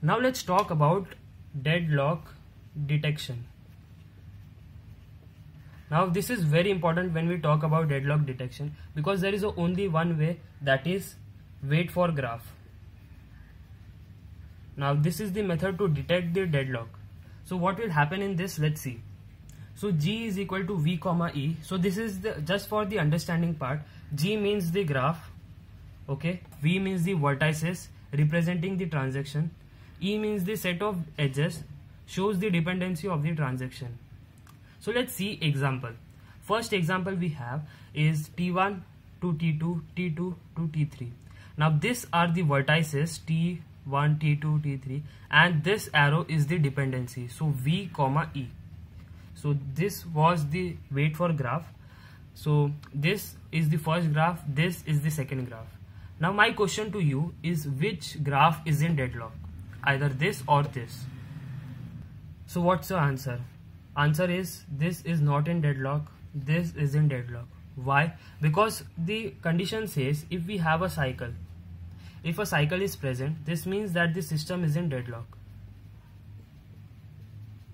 Now let's talk about deadlock detection. Now this is very important when we talk about deadlock detection, because there is only one way, that is wait for graph. Now this is the method to detect the deadlock. So what will happen in this? Let's see. So G is equal to V comma E. So this is the, just for the understanding part, G means the graph, okay, V means the vertices representing the transaction, E means the set of edges shows the dependency of the transaction. So let's see example. First example we have is T1 to T2, T2 to T3. Now these are the vertices T1, T2, T3, and this arrow is the dependency. So V comma E. So this was the wait for graph. So this is the first graph, this is the second graph. Now my question to you is, which graph is in deadlock? Either this or this. So what's your answer? Answer is, this is not in deadlock, this is in deadlock. Why? Because the condition says if we have a cycle, if a cycle is present, this means that the system is in deadlock.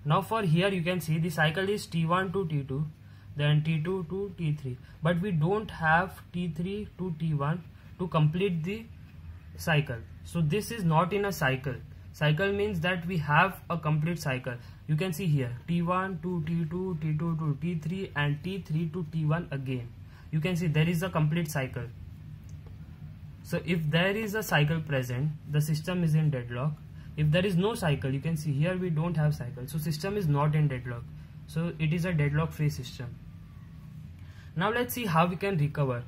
Now for here you can see the cycle is T1 to T2, then T2 to T3, but we don't have T3 to T1 to complete the cycle. So this is not in a cycle. Cycle means that we have a complete cycle. You can see here T1 to T2, T2 to T3, and T3 to T1 again. You can see there is a complete cycle. So if there is a cycle present, the system is in deadlock. If there is no cycle, you can see here we don't have cycle. So system is not in deadlock. So it is a deadlock free system. Now let's see how we can recover.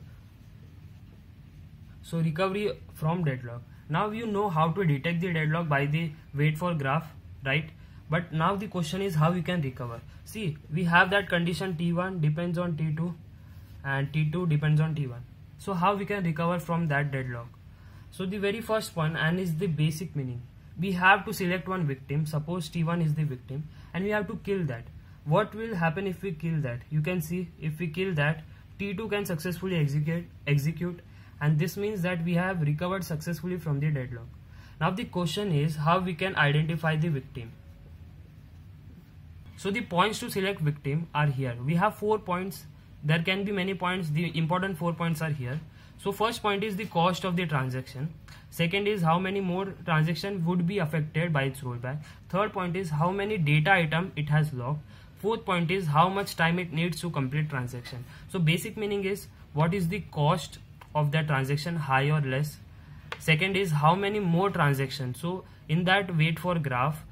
So recovery from deadlock. Now you know how to detect the deadlock by the wait for graph, right? But now the question is how we can recover. See, we have that condition T1 depends on T2 and T2 depends on T1. So how we can recover from that deadlock? So the very first one, and is the basic meaning. We have to select one victim. Suppose T1 is the victim and we have to kill that. What will happen if we kill that? You can see if we kill that, T2 can successfully execute, and this means that we have recovered successfully from the deadlock. Now the question is how we can identify the victim. So the points to select victim are here. We have 4 points. There can be many points. The important 4 points are here. So first point is the cost of the transaction. Second is how many more transactions would be affected by its rollback. Third point is how many data items it has logged. Fourth point is how much time it needs to complete transaction. So basic meaning is what is the cost of that transaction, high or less. Second is how many more transactions. So in that wait for graph,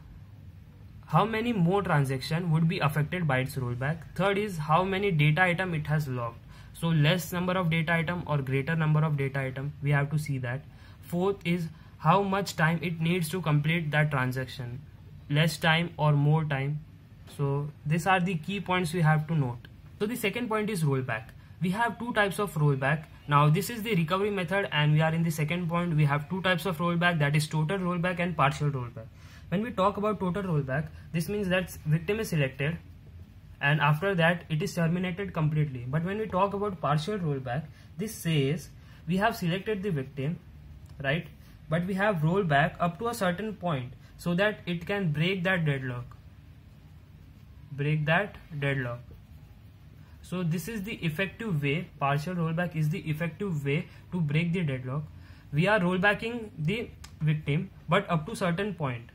how many more transactions would be affected by its rollback. Third is how many data item it has logged. So less number of data item or greater number of data item, we have to see that. Fourth is how much time it needs to complete that transaction, less time or more time. So these are the key points we have to note. So the second point is rollback. We have 2 types of rollback. Now this is the recovery method and we are in the second point. We have 2 types of rollback, that is total rollback and partial rollback. When we talk about total rollback, this means that victim is selected and after that it is terminated completely. But when we talk about partial rollback, this says we have selected the victim, right? But we have rolled back up to a certain point so that it can break that deadlock. So this is the effective way. Partial rollback is the effective way to break the deadlock. We are rollbacking the victim but up to certain point.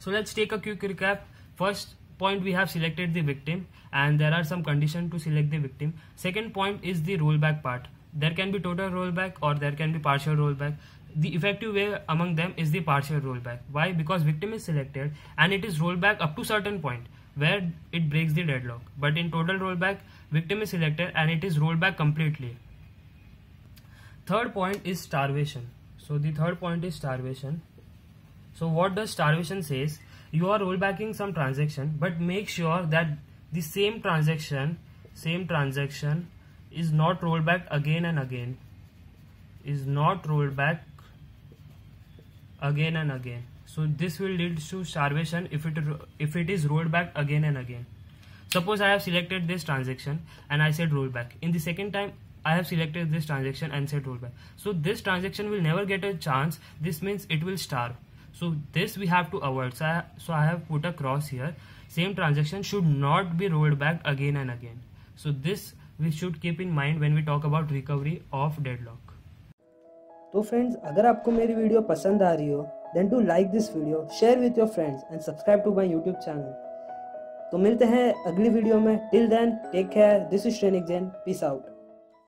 So let's take a quick recap. First point, we have selected the victim and there are some conditions to select the victim. Second point is the rollback part. There can be total rollback or there can be partial rollback. The effective way among them is the partial rollback. Why? Because victim is selected and it is rolled back up to certain point where it breaks the deadlock. But in total rollback, victim is selected and it is rolled back completely. Third point is starvation. So the third point is starvation. So what does starvation says? You are rollbacking some transaction, but make sure that the same transaction is not rolled back again and again. So this will lead to starvation if it is rolled back again and again. Suppose I have selected this transaction and I said rollback. In the second time, I have selected this transaction and said rollback. So this transaction will never get a chance. This means it will starve. So this we have to avoid. So I have put a cross here. Same transaction should not be rolled back again and again. So this we should keep in mind when we talk about recovery of deadlock. तो friends, अगर आपको मेरी video पसंद आ रही हो then do like this video, share with your friends and subscribe to my YouTube channel. तो मिलते हैं अगली वीडियो में. Till then, take care. This is Shrenik Jain. Peace out.